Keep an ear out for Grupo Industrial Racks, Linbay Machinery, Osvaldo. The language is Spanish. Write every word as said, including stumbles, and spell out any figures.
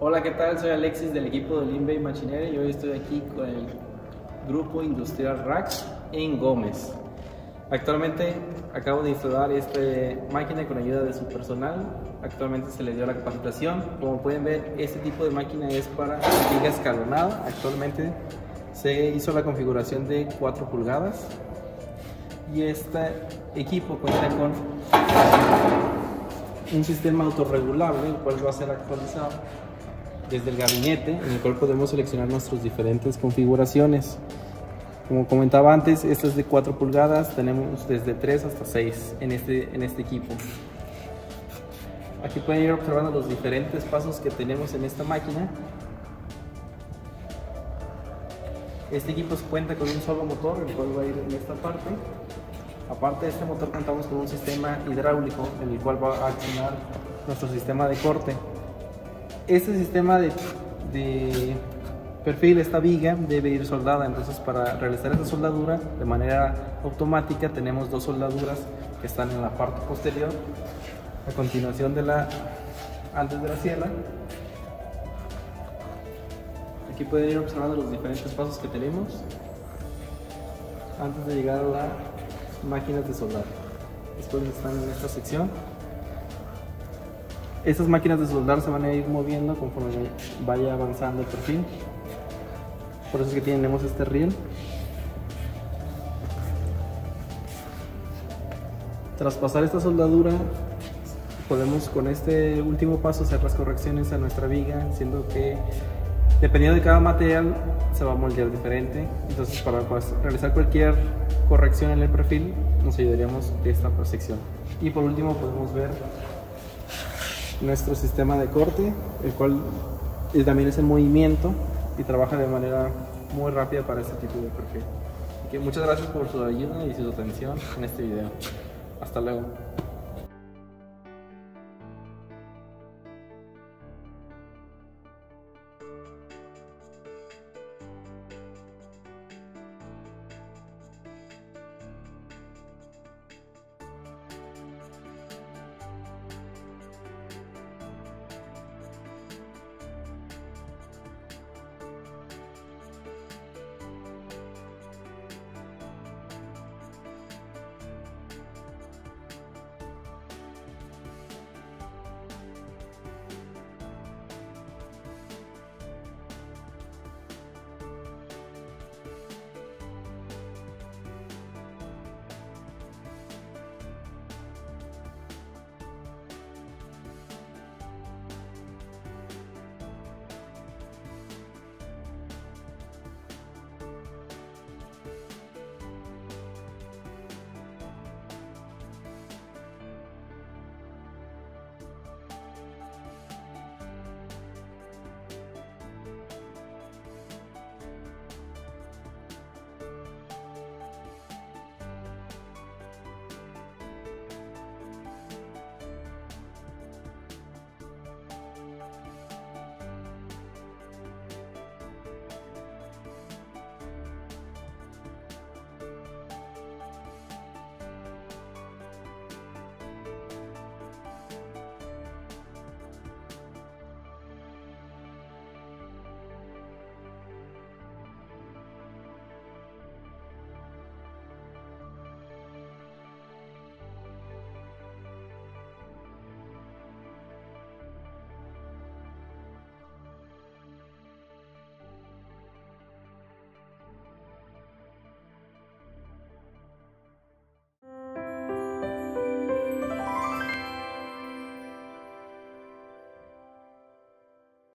Hola, ¿qué tal? Soy Alexis del equipo de Linbay Machinery y hoy estoy aquí con el Grupo Industrial Racks en Gómez. Actualmente acabo de instalar esta máquina con ayuda de su personal. Actualmente se les dio la capacitación. Como pueden ver, este tipo de máquina es para viga escalonada. Actualmente se hizo la configuración de cuatro pulgadas y este equipo cuenta con un sistema autorregulable, el cual va a ser actualizado desde el gabinete, en el cual podemos seleccionar nuestras diferentes configuraciones. Como comentaba antes, esta es de cuatro pulgadas, tenemos desde tres hasta seis en este, en este equipo. Aquí pueden ir observando los diferentes pasos que tenemos en esta máquina. Este equipo cuenta con un solo motor, el cual va a ir en esta parte. Aparte de este motor, contamos con un sistema hidráulico, en el cual va a accionar nuestro sistema de corte. Este sistema de, de perfil, esta viga, debe ir soldada. Entonces, para realizar esta soldadura de manera automática, tenemos dos soldaduras que están en la parte posterior, a continuación de la, antes de la sierra. Aquí pueden ir observando los diferentes pasos que tenemos antes de llegar a la máquinas de soldar. Después están en esta sección. Estas máquinas de soldar se van a ir moviendo conforme vaya avanzando el perfil. Por eso es que tenemos este riel. Tras pasar esta soldadura, podemos con este último paso hacer las correcciones a nuestra viga, siendo que dependiendo de cada material se va a moldear diferente. Entonces, para realizar cualquier corrección en el perfil, nos ayudaríamos de esta sección. Y por último podemos ver nuestro sistema de corte, el cual también es en movimiento y trabaja de manera muy rápida para este tipo de perfil. Así que muchas gracias por su ayuda y su atención en este video. Hasta luego.